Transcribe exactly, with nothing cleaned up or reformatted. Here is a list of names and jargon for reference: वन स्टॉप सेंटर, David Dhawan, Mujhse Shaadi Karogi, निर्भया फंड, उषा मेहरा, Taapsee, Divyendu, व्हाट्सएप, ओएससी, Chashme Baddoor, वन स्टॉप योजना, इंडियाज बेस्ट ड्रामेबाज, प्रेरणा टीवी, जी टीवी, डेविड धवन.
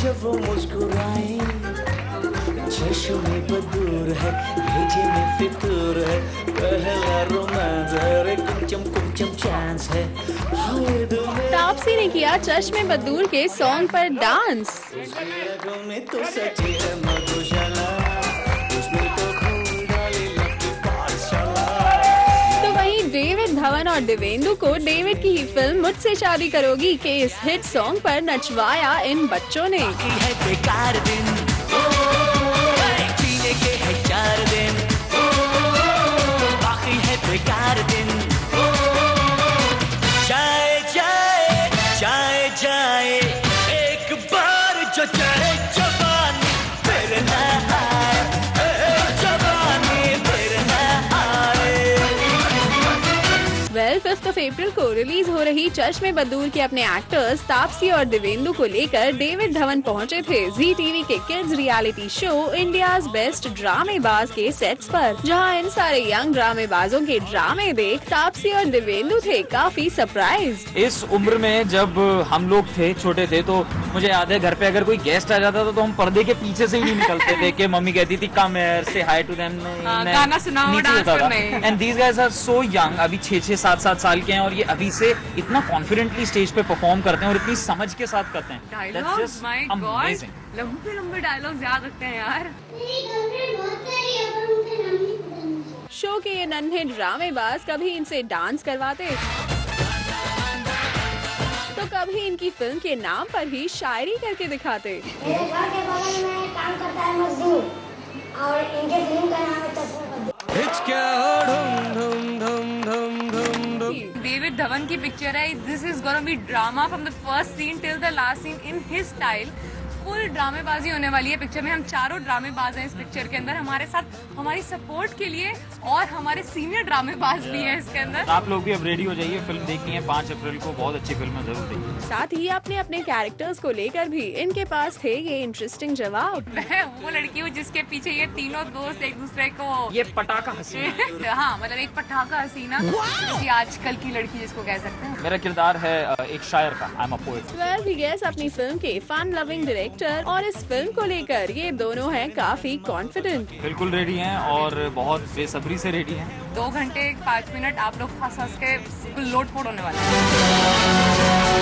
जब वो मुस्कुराए, चश्मे बदूर है, भेजे में फितूर है, पहला रोमांस है, कुमचम कुमचम चांस है। तापसी ने किया चश्मे बदूर के सॉन्ग पर डांस। तो सची है मधुशाला, डेविड धवन और दिवेंदु को डेविड की ही फिल्म मुझसे शादी करोगी के इस हिट सॉन्ग पर नचवाया इन बच्चों ने। है बेकार दिन, ओ, जीने के है चार दिन, ओ, बाकी है बेकार दिन, ओ, जाए जाए जाए जाए एक बार जो जाए जवानी फिर ना आए। फिफ्थ अप्रैल को रिलीज हो रही चश्मे बदूर के अपने एक्टर्स तापसी और दिवेंदु को लेकर डेविड धवन पहुंचे थे जी टीवी के kids reality show इंडियाज बेस्ट ड्रामेबाज के सेट्स पर, जहां इन सारे यंग ड्रामेबाजों के ड्रामे देख तापसी और दिवेंदु थे काफी सरप्राइज। इस उम्र में जब हम लोग थे, छोटे थे, तो मुझे याद है घर पे अगर कोई गेस्ट आ जाता था तो हम पर्दे के पीछे से ही नहीं निकलते थे कि मम्मी कहती थी कम हियर से हाय टू देम, गाना सुनाओ, डांस करना। And these guys are so young, अभी छह छह सात सात साल के हैं और ये अभी से इतना कॉन्फिडेंटली स्टेज पे परफॉर्म करते हैं और इतनी समझ के साथ करते हैं। डायलॉग्स माय गॉड, लंबे लंबे डायलॉग्स याद रखते हैं यार। शो के ये नन्हे ड्रामेबाज कभी इनसे डांस करवाते तो कभी इनकी फिल्म के नाम पर ही शायरी करके दिखाते। मेरे घर के बगल में काम करता है मजदूर और इनके फिल्म का नाम है चश्मे। डेविड धवन की पिक्चर है, this is gonna be drama from the first scene till the last scene in his style. Full ड्रामेबाजी होने वाली है पिक्चर में। हम चारों ड्रामेबाज हैं इस पिक्चर के अंदर, हमारे साथ हमारी सपोर्ट के लिए, और हमारे सीनियर ड्रामेबाज भी हैं इसके अंदर। आप लोग भी अब रेडी हो जाइए, फिल्म देखनी है पाँच अप्रैल को, बहुत अच्छी फिल्म है, जरूर देखिए। साथ ही अपने अपने कैरेक्टर्स को लेकर भी इनके पास थे ये इंटरेस्टिंग जवाब। मैं वो लड़की हूँ जिसके पीछे ये तीनों दोस्त एक दूसरे को ये पटाखा हसीना, हाँ मतलब एक पटाखा हसीना, ये आजकल की लड़की जिसको कह सकते हैं। मेरा किरदार है एक शायर का, I am a poet. Twelfth अपनी फिल्म के फन लविंग डायरेक्टर और इस फिल्म को लेकर ये दोनों हैं काफी कॉन्फिडेंट। बिल्कुल रेडी हैं और बहुत बेसब्री से रेडी हैं। दो घंटे पाँच मिनट आप लोग हंस हंस के बिल्कुल लोटपोट होने वाले हैं।